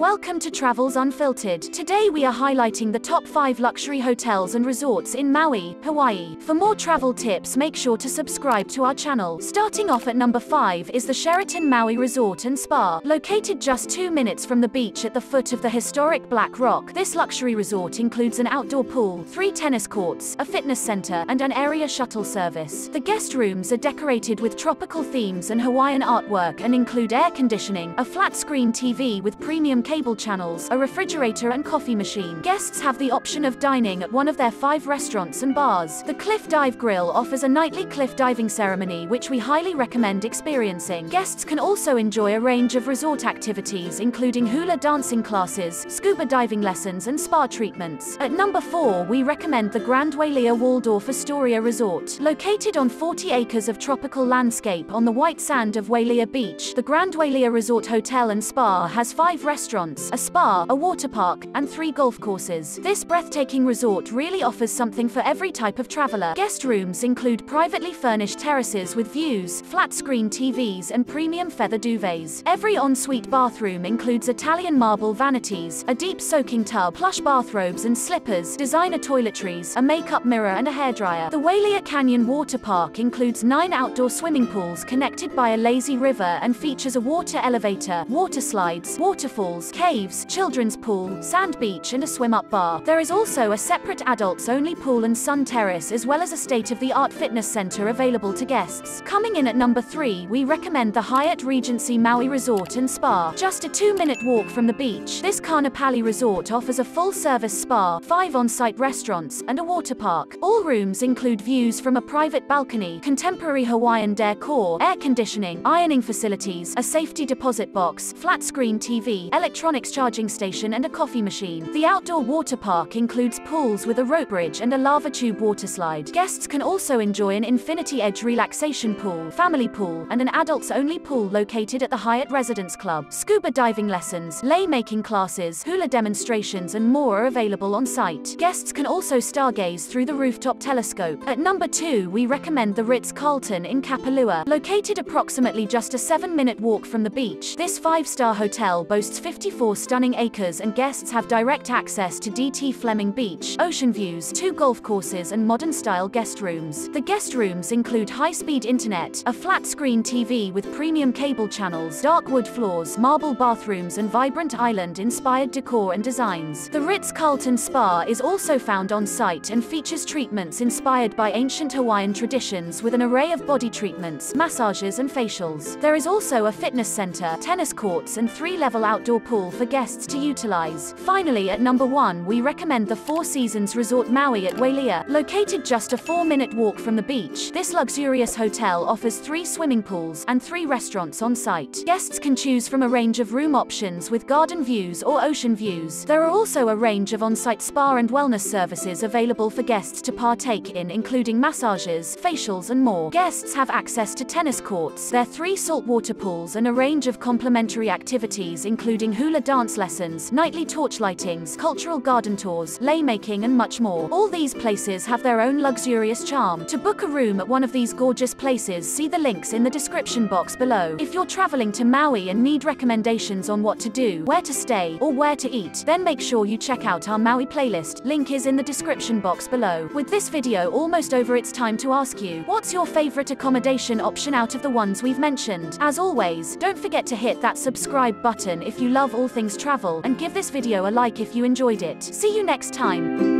Welcome to Travels Unfiltered. Today we are highlighting the top 5 luxury hotels and resorts in Maui, Hawaii. For more travel tips, make sure to subscribe to our channel. Starting off at number 5 is the Sheraton Maui Resort and Spa. Located just 2 minutes from the beach at the foot of the historic Black Rock, this luxury resort includes an outdoor pool, 3 tennis courts, a fitness center, and an area shuttle service. The guest rooms are decorated with tropical themes and Hawaiian artwork and include air conditioning, a flat-screen TV with premium cable channels, a refrigerator and coffee machine. Guests have the option of dining at one of their 5 restaurants and bars. The Cliff Dive Grill offers a nightly cliff diving ceremony which we highly recommend experiencing. Guests can also enjoy a range of resort activities including hula dancing classes, scuba diving lessons and spa treatments. At number 4 we recommend the Grand Wailea Waldorf Astoria Resort. Located on 40 acres of tropical landscape on the white sand of Wailea Beach, the Grand Wailea Resort Hotel and Spa has 5 restaurants, a spa, a water park, and 3 golf courses. This breathtaking resort really offers something for every type of traveler. Guest rooms include privately furnished terraces with views, flat-screen TVs, and premium feather duvets. Every ensuite bathroom includes Italian marble vanities, a deep soaking tub, plush bathrobes and slippers, designer toiletries, a makeup mirror, and a hairdryer. The Wailea Canyon Water Park includes 9 outdoor swimming pools connected by a lazy river and features a water elevator, water slides, waterfalls, caves, children's pool, sand beach, and a swim-up bar. There is also a separate adults-only pool and sun terrace, as well as a state-of-the-art fitness center available to guests. Coming in at number 3, we recommend the Hyatt Regency Maui Resort and Spa. Just a 2-minute walk from the beach, this Kanapali resort offers a full-service spa, 5 on-site restaurants, and a water park. All rooms include views from a private balcony, contemporary Hawaiian decor, air conditioning, ironing facilities, a safety deposit box, flat-screen TV, electronics charging station, and a coffee machine. The outdoor water park includes pools with a rope bridge and a lava tube waterslide. Guests can also enjoy an infinity edge relaxation pool, family pool, and an adults-only pool located at the Hyatt Residence Club. Scuba diving lessons, lei-making classes, hula demonstrations, and more are available on site. Guests can also stargaze through the rooftop telescope. At number 2, we recommend the Ritz-Carlton in Kapalua. Located approximately just a 7-minute walk from the beach, this 5-star hotel boasts 54 stunning acres, and guests have direct access to DT Fleming Beach, ocean views, 2 golf courses, and modern-style guest rooms. The guest rooms include high-speed internet, a flat-screen TV with premium cable channels, dark wood floors, marble bathrooms, and vibrant island-inspired decor and designs. The Ritz-Carlton Spa is also found on-site and features treatments inspired by ancient Hawaiian traditions with an array of body treatments, massages, and facials. There is also a fitness center, tennis courts, and 3-level outdoor pool for guests to utilize. Finally, at number 1, we recommend the Four Seasons Resort Maui at Wailea. Located just a 4-minute walk from the beach, this luxurious hotel offers 3 swimming pools and 3 restaurants on site. Guests can choose from a range of room options with garden views or ocean views. There are also a range of on-site spa and wellness services available for guests to partake in, including massages, facials, and more. Guests have access to tennis courts, their 3 saltwater pools, and a range of complimentary activities including hula dance lessons, nightly torch lightings, cultural garden tours, lei making, and much more. All these places have their own luxurious charm. To book a room at one of these gorgeous places, see the links in the description box below. If you're traveling to Maui and need recommendations on what to do, where to stay, or where to eat, then make sure you check out our Maui playlist. Link is in the description box below. With this video almost over, it's time to ask you, what's your favorite accommodation option out of the ones we've mentioned? As always, don't forget to hit that subscribe button if you love all things travel, and give this video a like if you enjoyed it. See you next time.